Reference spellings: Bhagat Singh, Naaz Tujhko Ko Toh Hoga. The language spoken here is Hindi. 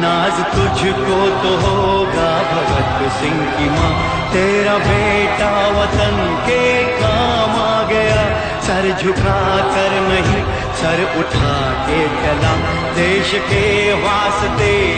नाज तुझको तो होगा भगत सिंह की माँ, तेरा बेटा वतन के काम आ गया। सर झुका कर नहीं सर उठा के चला देश के वास्ते।